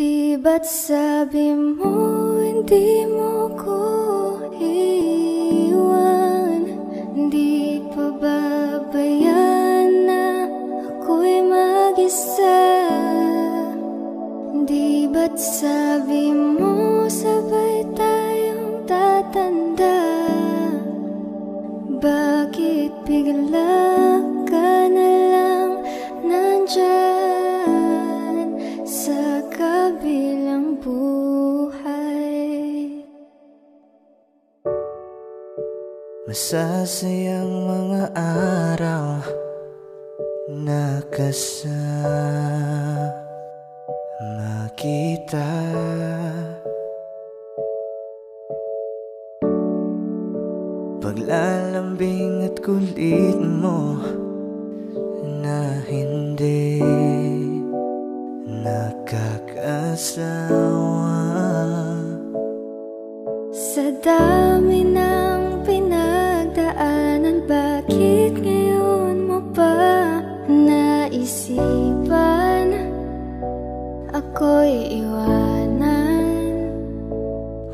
Tiba't sabi mo, hindi mo ko iwan. Hindi pababayaan na ako'y mag-isa. Tiba't sabi mo, sabay tayong tatanda. Bakit bigla ka na lang nandyan sa kabilang buhay? Masasayang mga araw na kasama kita. Paglalambing at kulit mo na hindi nakakasawa. Sa dami ng pinagdaanan, bakit ngayon mo pa naisipan ako'y iwanan?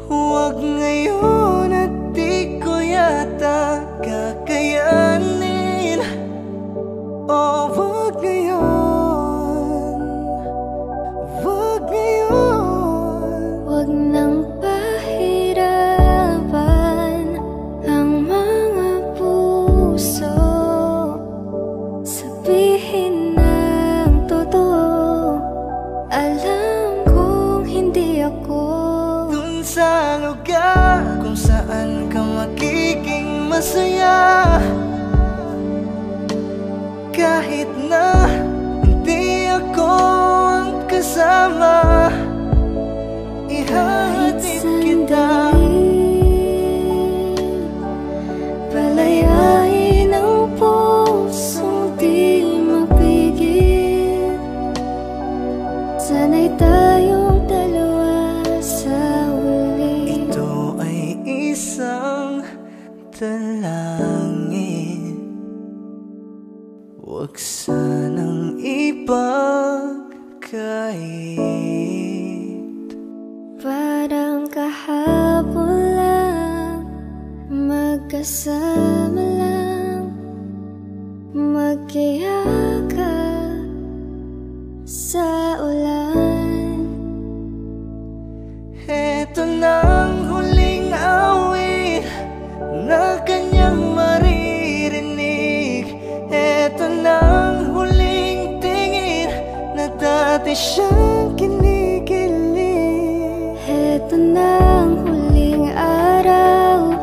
Huwag ngayon at di ko yata kakayanin. Oh, huwag ngayon, huwag ngayon. Huwag nang pahirapan ang mga puso. Sabihin ng totoo, alam kong hindi ako dun sa lugar kung saan magiging masaya. Kahit na hindi ako ang kasama, ihahatid kita. Palayain ang pusong di mapigil. Sana'y tayong dalawa sa uli. Ito ay isang langit, huwag sanang ipagkait. Parang kahapon lang, magkasama lang, magkiyaka sa ulan. Heto nang huling awit na kanyang maririnig. Eto nang huling tingin na dati siyang kinikilig. Eto nang huling araw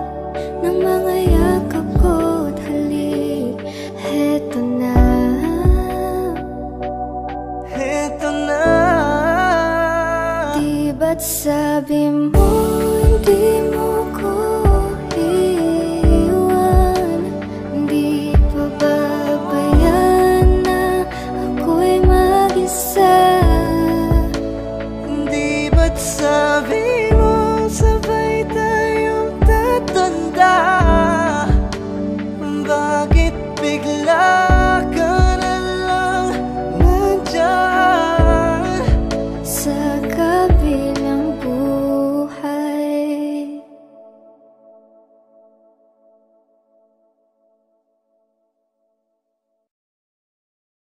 ng mga yakap ko't halik. Eto na, eto na. Di ba't sabi mo, hindi mo ko say